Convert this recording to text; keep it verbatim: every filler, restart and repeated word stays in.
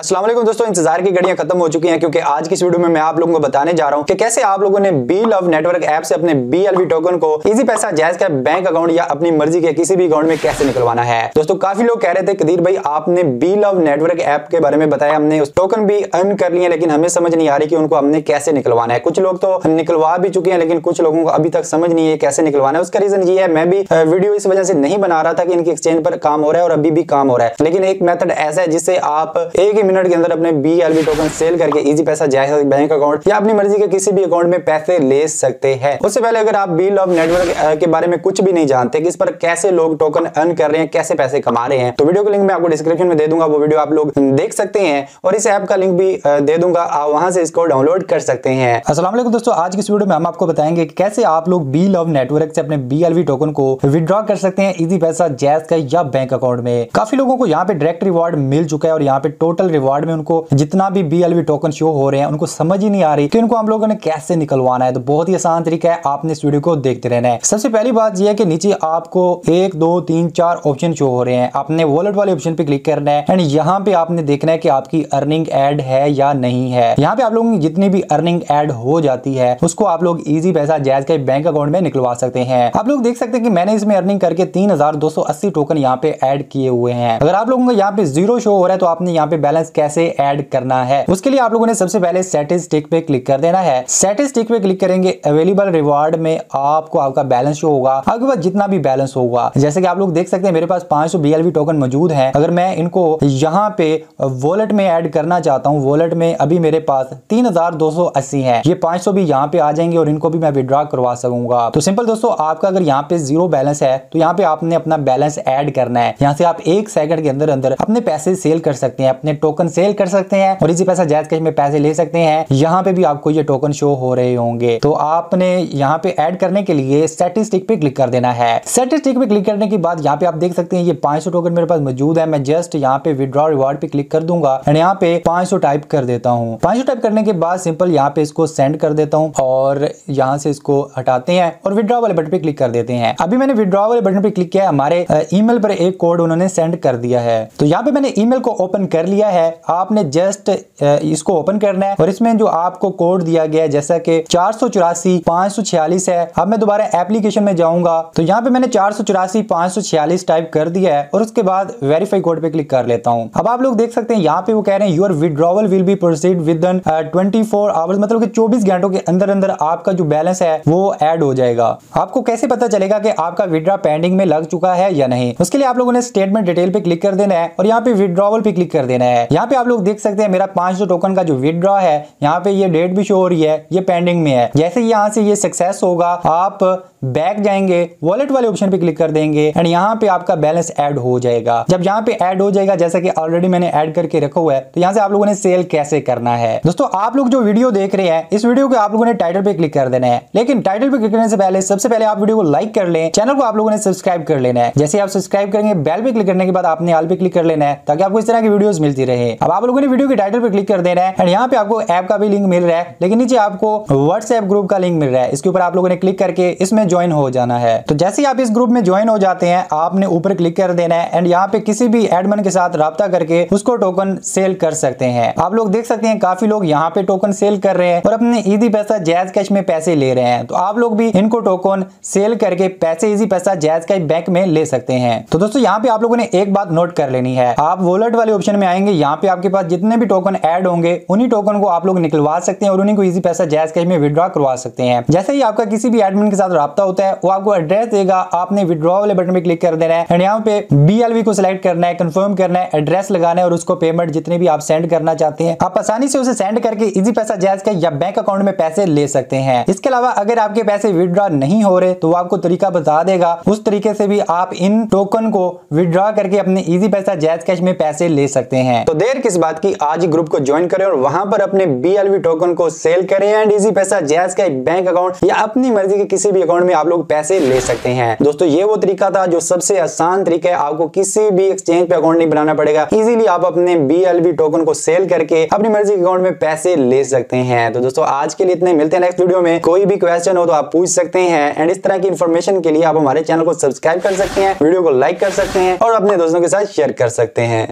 अस्सलाम वालेकुम दोस्तों, इंतजार की घड़ियां खत्म हो चुकी हैं क्योंकि आज की इस वीडियो में मैं आप लोगों को बताने जा रहा हूं कि कैसे आप लोगों ने बी लव नेटवर्क ऐप से अपने बीएलवी टोकन को इजी पैसा जायज का बैंक अकाउंट या अपनी मर्जी के किसी भी अकाउंट में कैसे निकलवाना है। दोस्तों काफी लोग कह रहे थे कदीर भाई आपने बी लव नेटवर्क ऐप के बारे में बताया, हमने उस टोकन भी अर्न कर लिए लेकिन हमें समझ नहीं आ रही कि उनको हमने कैसे निकलवाना है। कुछ लोग तो निकलवा भी चुके हैं लेकिन कुछ लोगों को अभी तक समझ नहीं है कैसे निकलवाना है। उसका रीजन ये है, मैं भी वीडियो इस वजह से नहीं बना रहा था कि इनकी एक्सचेंज पर काम हो रहा है और अभी भी काम हो रहा है, लेकिन एक मेथड ऐसा है जिससे आप एक मिनट के अंदर अपने बीएलवी टोकन सेल करके इजी पैसा जायज बैंक अकाउंट या अपनी मर्जी के किसी भी अकाउंट में पैसे ले सकते हैं। उससे पहले अगर आप बी लव नेटवर्क के बारे में कुछ भी नहीं जानते कि इस पर कैसे लोग टोकन अर्न कर रहे हैं, कैसे पैसे कमा रहे हैं, तो वीडियो का लिंक मैं आपको डिस्क्रिप्शन में दे दूंगा, वो वीडियो आप लोग देख सकते हैं और इस ऐप का लिंक भी दे दूंगा, आप वहां से इसको डाउनलोड कर सकते हैं। अस्सलाम वालेकुम दोस्तों, आज की इस वीडियो में हम आपको बताएंगे कि कैसे आप लोग बी लव नेटवर्क से अपने बीएलवी टोकन को विथड्रॉ कर सकते हैं इजी पैसा जायज का या बैंक अकाउंट में। काफी लोगों को यहाँ पे डायरेक्ट रिवॉर्ड मिल चुका है और यहाँ पे टोटल रिवॉर्ड में उनको जितना भी बीएलवी टोकन शो हो रहे हैं उनको समझ ही नहीं आ रही कि उनको हम लोगों ने कैसे निकलवाना है। तो बहुत ही आसान तरीका है, आपने इस वीडियो को देखते रहना है। सबसे पहली बात यह है कि नीचे आपको एक दो तीन चार ऑप्शन शो हो रहे हैं, आपने वॉलेट वाले ऑप्शन पे क्लिक करना है एंड यहाँ पे आपने देखना है कि आपकी अर्निंग एड है या नहीं है। यहाँ पे आप लोगों की जितनी भी अर्निंग एड हो जाती है उसको आप लोग इजी पैसा जायज के बैंक अकाउंट में निकलवा सकते हैं। आप लोग देख सकते हैं कि मैंने इसमें अर्निंग करके तीन हजार दो सौ अस्सी टोकन यहाँ पे एड किए हुए हैं। अगर आप लोगों का यहाँ पे जीरो शो हो रहा है तो आपने यहाँ पे बैलेंस कैसे ऐड करना है, उसके लिए आप लोगों ने सबसे पहले स्टैटिस्टिक पे क्लिक कर देना है। स्टैटिस्टिक पे क्लिक करेंगे, अवेलेबल रिवॉर्ड में आपको आपका बैलेंस शो होगा, आपके पास जितना भी बैलेंस होगा। जैसे कि आप लोग देख सकते हैं मेरे पास पाँच सौ बीएलवी टोकन मौजूद हैं। अगर मैं इनको यहाँ पे वॉलेट में ऐड करना चाहता हूँ, वॉलेट में अभी मेरे पास तीन हजार दो सौ अस्सी है, ये पांच सौ भी यहाँ पे आ जाएंगे और इनको भी मैं विड्रॉ करवा सकूंगा। तो सिंपल दोस्तों, आपका अगर यहाँ पे जीरो बैलेंस है तो यहाँ पे आपने अपना बैलेंस ऐड करना है। यहाँ से आप एक सेकंड के अंदर अंदर अपने पैसे सेल कर सकते हैं, अपने टोकन सेल कर सकते हैं और इसी पैसा जायज कैश में पैसे ले सकते हैं। यहाँ पे भी आपको ये टोकन शो हो रहे होंगे, तो आपने यहाँ पे ऐड करने के लिए स्टैटिस्टिक पे क्लिक कर देना है। स्टैटिस्टिक पे क्लिक करने के बाद यहाँ पे आप देख सकते हैं ये पाँच सौ टोकन मेरे पास मौजूद है। मैं जस्ट यहाँ पे विड्रॉ रिवॉर्ड पे क्लिक कर दूंगा एंड यहाँ पे पाँच सौ टाइप कर देता हूँ। पाँच सौ टाइप करने के बाद सिंपल यहाँ पे इसको सेंड कर देता हूँ और यहाँ से इसको हटाते हैं और विड्रॉ वाले बटन पे क्लिक कर देते हैं। अभी मैंने विड्रॉ वाले बटन पे क्लिक किया, हमारे ई मेल पर एक कोड उन्होंने सेंड कर दिया है। तो यहाँ पे मैंने ई मेल को ओपन कर लिया है, आपने जस्ट इसको ओपन करना है और इसमें जो आपको कोड दिया गया है जैसा कि चार सौ चौरासी पांच सौ छियालीस है। अब मैं दोबारा एप्लीकेशन में जाऊंगा तो यहाँ पे मैंने चार सौ चौरासी पांच सौ छियालीस टाइप कर दिया है और उसके बाद वेरीफाई कोड पे क्लिक कर लेता हूँ। अब आप लोग देख सकते हैं यहाँ पे वो कह रहे हैं your withdrawal will be proceed with in twenty four hours, मतलब कि चौबीस घंटों के अंदर अंदर आपका जो बैलेंस है वो एड हो जाएगा। आपको कैसे पता चलेगा कि आपका विड्रॉ पेंडिंग में लग चुका है या नहीं, उसके लिए आप लोगों ने स्टेटमेंट डिटेल पे क्लिक कर देना है और यहाँ पे विड्रॉवल पे क्लिक कर देना है। यहाँ पे आप लोग देख सकते हैं मेरा पांच सौ टोकन का जो विड्रॉ है यहाँ पे ये डेट भी शो हो रही है, ये पेंडिंग में है। जैसे यहाँ से ये सक्सेस होगा आप बैक जाएंगे, वॉलेट वाले ऑप्शन पे क्लिक कर देंगे एंड यहाँ पे आपका बैलेंस ऐड हो जाएगा। जब यहाँ पे ऐड हो जाएगा, जैसा कि ऑलरेडी मैंने ऐड करके रखा हुआ है, तो यहाँ से आप लोगों ने सेल कैसे करना है। दोस्तों आप लोग जो वीडियो देख रहे हैं इस वीडियो के आप लोगों ने टाइटल पे क्लिक कर देना है, लेकिन टाइटल पे क्लिक करने से पहले सबसे पहले आप वीडियो को लाइक कर लें, चैनल को आप लोगों ने सब्सक्राइब कर लेना है। जैसे आप सब्सक्राइब करेंगे, बेल पे क्लिक करने के बाद आपने ऑल पे क्लिक कर लेना है ताकि आपको इस तरह की वीडियोस मिलती रहे। अब आप लोगों ने वीडियो के टाइटल पे क्लिक कर देना है एंड यहाँ पे आपको ऐप का भी लिंक मिल रहा है, लेकिन नीचे आपको व्हाट्सएप ग्रुप का लिंक मिल रहा है, इसके ऊपर आप लोगों ने क्लिक करके इसमें ज्वाइन हो जाना है। तो जैसे ही आप इस ग्रुप में ज्वाइन हो जाते हैं आपने ऊपर क्लिक कर देना है एंड यहाँ पे किसी भी एडमन के साथ राब्ता करके उसको टोकन सेल कर सकते हैं। आप लोग देख सकते हैं काफी लोग यहाँ पे टोकन सेल कर रहे हैं और अपने इजी पैसा जायज कैश में पैसे ले रहे हैं, तो आप लोग भी इनको टोकन सेल करके पैसे इजी पैसा जायज कैश बैंक में ले सकते हैं। तो दोस्तों यहाँ पे आप लोगों ने एक बात नोट कर लेनी है, आप वॉलेट वाले ऑप्शन में आएंगे, यहाँ पे आपके पास जितने भी टोकन ऐड होंगे उन्हीं टोकन को आप लोग निकलवा सकते हैं और उन्हीं को इजी पैसा जायज कैश में विड्रॉ करवा सकते हैं। जैसे ही आपका किसी भी एडमिन के साथ राब्ता होता है वो आपको एड्रेस देगा, आपने विड्रॉ वाले बटन पे क्लिक कर देना है एंड यहाँ पे बीएलवी को सिलेक्ट करना है, कंफर्म करना है, एड्रेस लगाना है और उसको पेमेंट जितने भी आप सेंड करना चाहते हैं आप आसानी से उसे सेंड करके इजी पैसा जायज का या बैंक अकाउंट में पैसे ले सकते हैं। इसके अलावा अगर आपके पैसे विड्रॉ नहीं हो रहे तो वो आपको तरीका बता देगा, उस तरीके से भी आप इन टोकन को विड्रॉ करके अपने इजी पैसा जायज कैश में पैसे ले सकते हैं। तो देर किस बात की, आज ग्रुप को ज्वाइन करें और वहां पर अपने बीएलवी टोकन को सेल करें एंड इजी पैसा जायज का बैंक अकाउंट या अपनी मर्जी के किसी भी अकाउंट में आप लोग पैसे ले सकते हैं। दोस्तों ये वो तरीका था जो सबसे आसान तरीका है, आपको किसी भी एक्सचेंज पे अकाउंट नहीं बनाना पड़ेगा, इजीली आप अपने बीएलवी टोकन को सेल करके अपनी मर्जी के अकाउंट में पैसे ले सकते हैं। तो दोस्तों आज के लिए इतने, मिलते हैं नेक्स्ट वीडियो में। कोई भी क्वेश्चन हो तो आप पूछ सकते हैं एंड इस तरह की इन्फॉर्मेशन के लिए आप हमारे चैनल को सब्सक्राइब कर सकते हैं, वीडियो को लाइक कर सकते हैं और अपने दोस्तों के साथ शेयर कर सकते हैं।